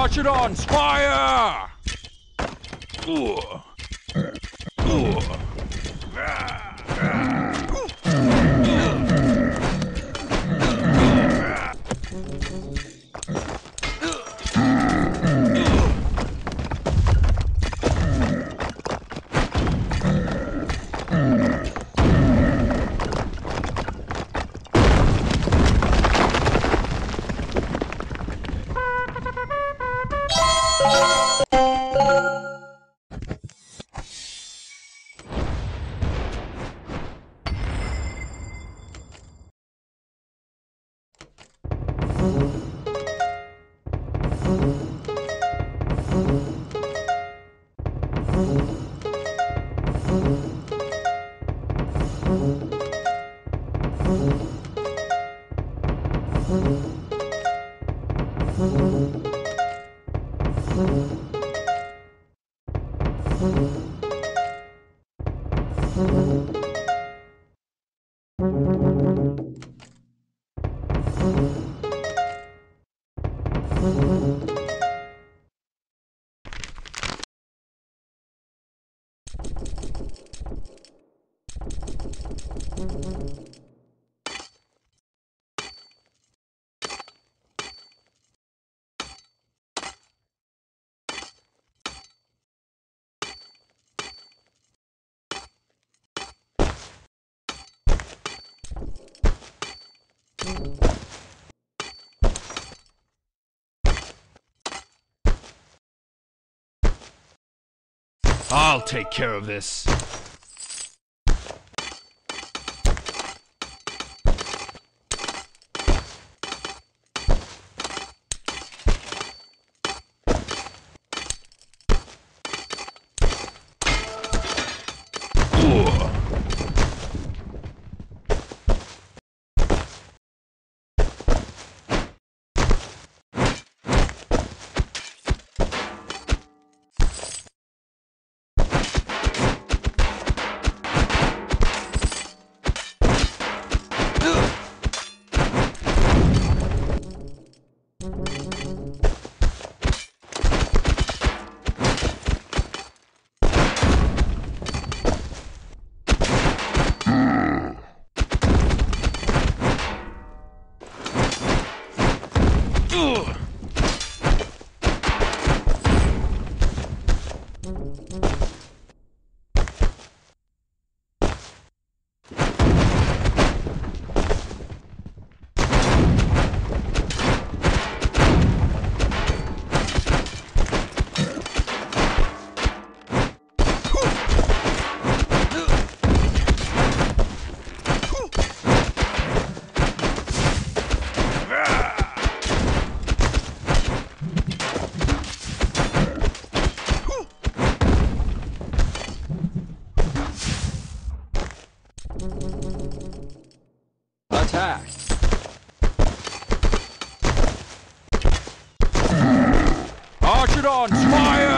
Archidons, fire! I'll take care of this. Archidons, fire! Archidons, fire!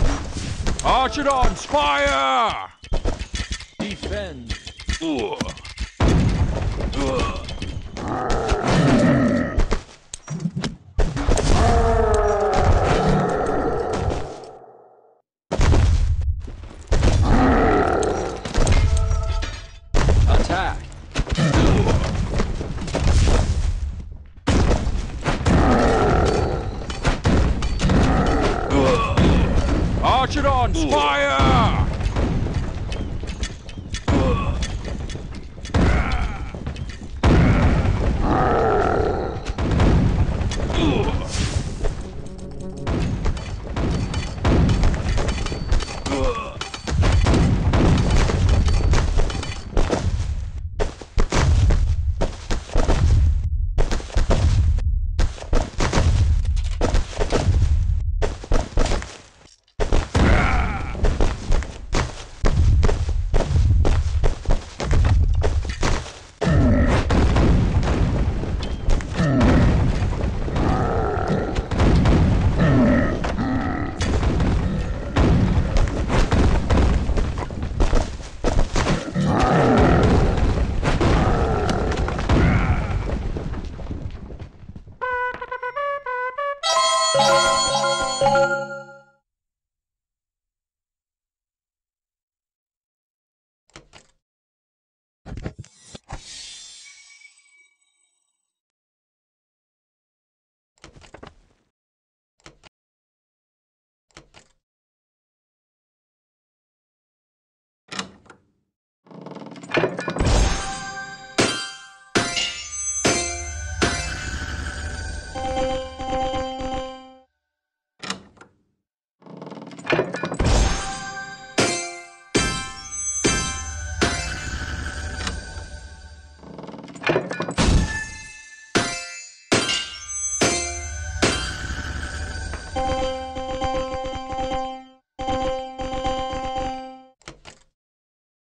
Archidons, fire! Defend. Attack. Archidons, fire!